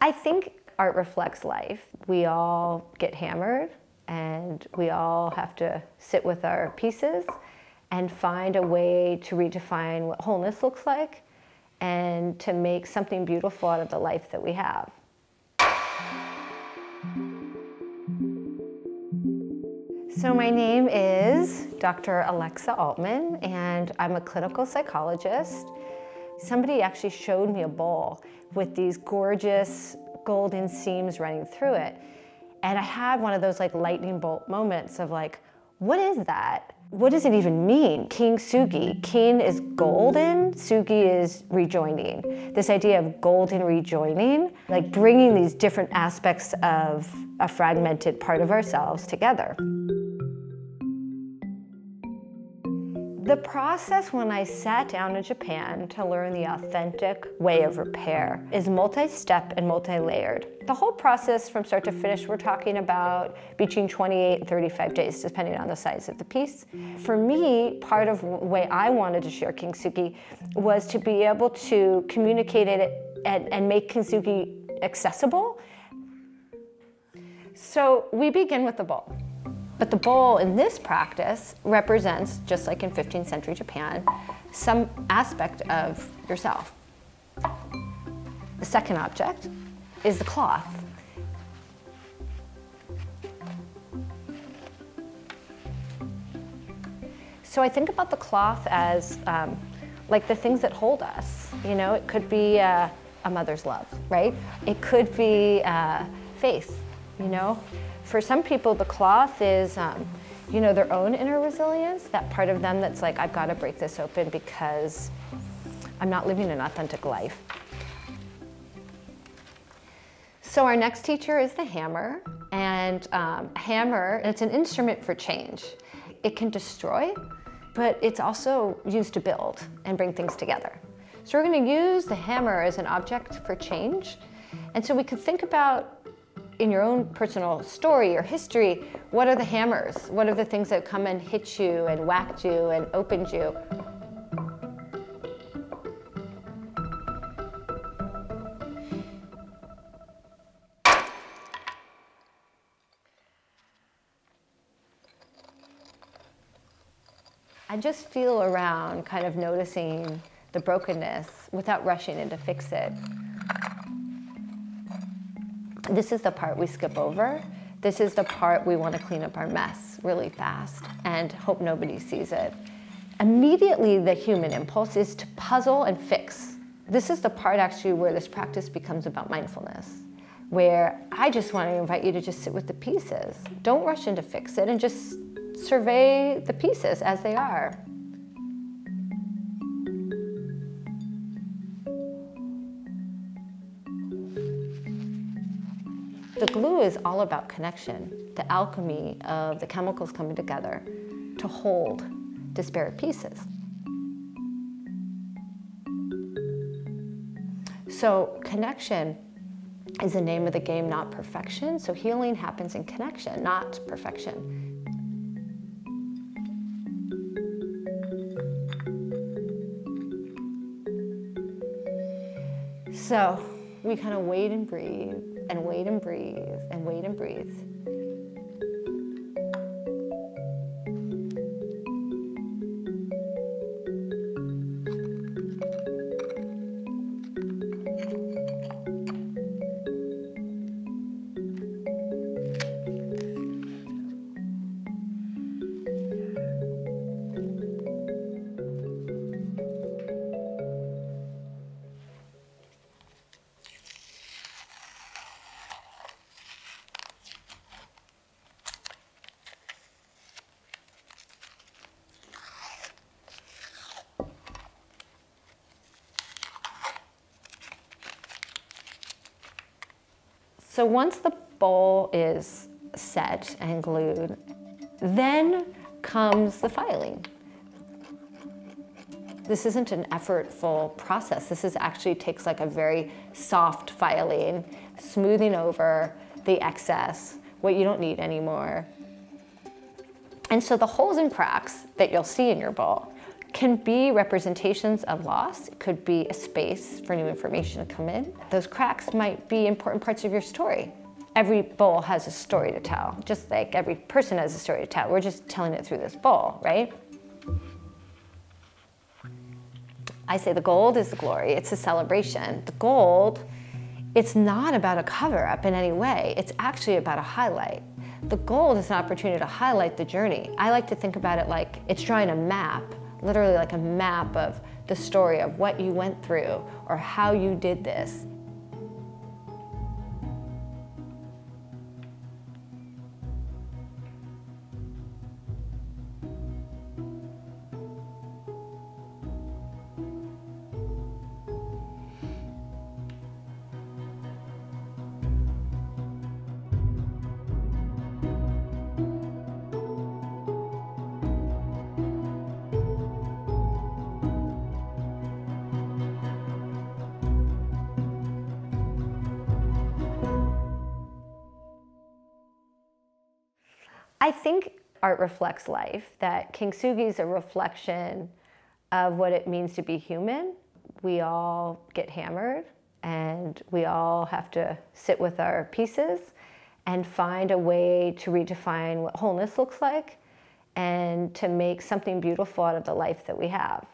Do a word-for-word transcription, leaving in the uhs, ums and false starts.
I think art reflects life. We all get hammered and we all have to sit with our pieces and find a way to redefine what wholeness looks like and to make something beautiful out of the life that we have. So my name is Doctor Alexa Altman, and I'm a clinical psychologist. Somebody actually showed me a bowl with these gorgeous golden seams running through it. And I had one of those like lightning bolt moments of like, what is that? What does it even mean? Kintsugi. Kin is golden, sugi is rejoining. This idea of golden rejoining, like bringing these different aspects of a fragmented part of ourselves together. The process when I sat down in Japan to learn the authentic way of repair is multi-step and multi-layered. The whole process from start to finish, we're talking about between twenty-eight and thirty-five days, depending on the size of the piece. For me, part of the way I wanted to share Kintsugi was to be able to communicate it and, and make Kintsugi accessible. So we begin with the bowl. But the bowl in this practice represents, just like in fifteenth century Japan, some aspect of yourself. The second object is the cloth. So I think about the cloth as um, like the things that hold us. You know, it could be uh, a mother's love, right? It could be uh, faith, you know? For some people, the cloth is, um, you know, their own inner resilience, that part of them that's like, I've got to break this open because I'm not living an authentic life. So our next teacher is the hammer, and um, hammer, it's an instrument for change. It can destroy, but it's also used to build and bring things together. So we're going to use the hammer as an object for change, and so we could think about in your own personal story or history, what are the hammers? What are the things that come and hit you and whacked you and opened you? I just feel around, kind of noticing the brokenness without rushing in to fix it. This is the part we skip over. This is the part we want to clean up our mess really fast and hope nobody sees it. Immediately, the human impulse is to puzzle and fix. This is the part actually where this practice becomes about mindfulness, where I just want to invite you to just sit with the pieces. Don't rush in to fix it and just survey the pieces as they are. The glue is all about connection, the alchemy of the chemicals coming together to hold disparate pieces. So connection is the name of the game, not perfection. So healing happens in connection, not perfection. So we kind of wait and breathe, and wait and breathe, and wait and breathe. So once the bowl is set and glued, then comes the filing. This isn't an effortful process. This is actually takes like a very soft filing, smoothing over the excess, what you don't need anymore. And so the holes and cracks that you'll see in your bowl can be representations of loss. It could be a space for new information to come in. Those cracks might be important parts of your story. Every bowl has a story to tell, just like every person has a story to tell. We're just telling it through this bowl, right? I say the gold is the glory. It's a celebration. The gold, it's not about a cover-up in any way. It's actually about a highlight. The gold is an opportunity to highlight the journey. I like to think about it like it's drawing a map, literally like a map of the story of what you went through or how you did this. I think art reflects life, that Kintsugi is a reflection of what it means to be human. We all get hammered and we all have to sit with our pieces and find a way to redefine what wholeness looks like and to make something beautiful out of the life that we have.